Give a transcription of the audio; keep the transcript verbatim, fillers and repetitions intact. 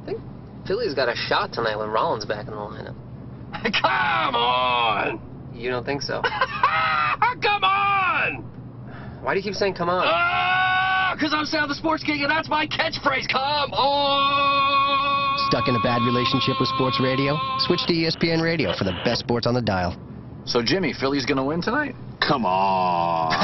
I think Philly's got a shot tonight with Rollins back in the lineup. Come on! You don't think so? Come on! Why do you keep saying come on? Ah, because I'm Sal the Sports King and that's my catchphrase. Come on! Stuck in a bad relationship with sports radio? Switch to E S P N Radio for the best sports on the dial. So, Jimmy, Philly's going to win tonight? Come on!